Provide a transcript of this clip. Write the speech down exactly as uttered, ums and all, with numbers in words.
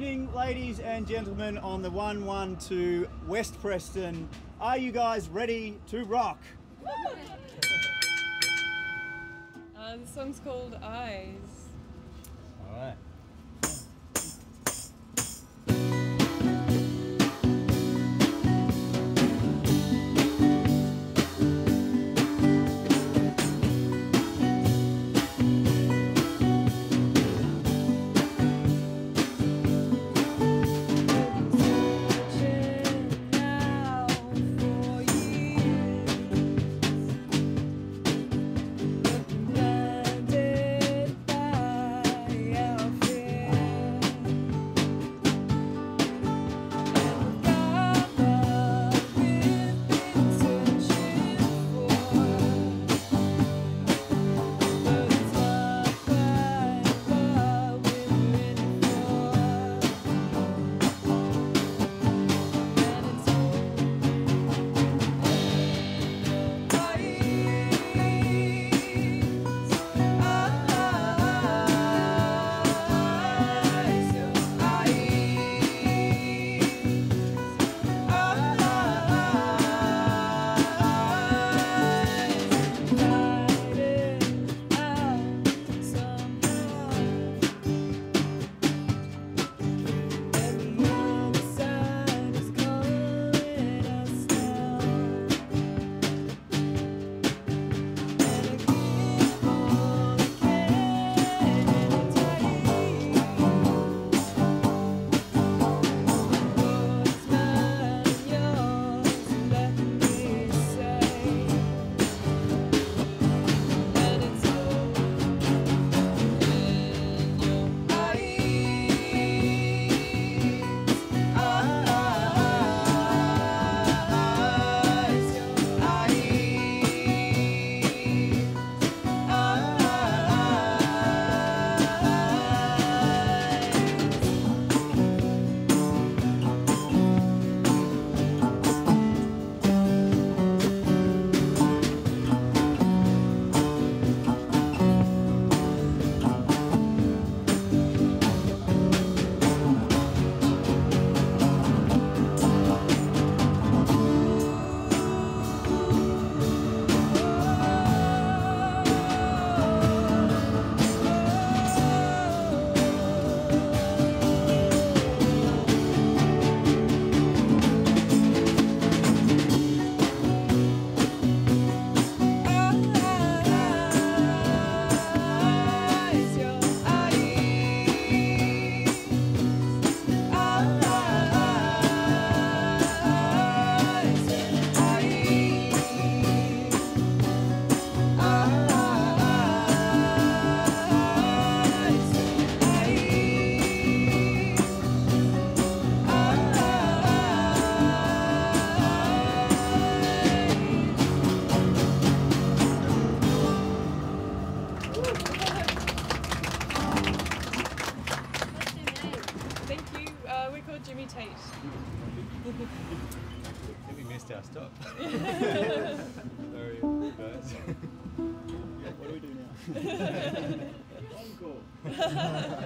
evening, ladies and gentlemen, on the one one two West Preston. Are you guys ready to rock? Uh, the song's called Eyes. All right. Jimmy Tait. I think we missed our stop. Sorry, guys. What do we do now? Encore.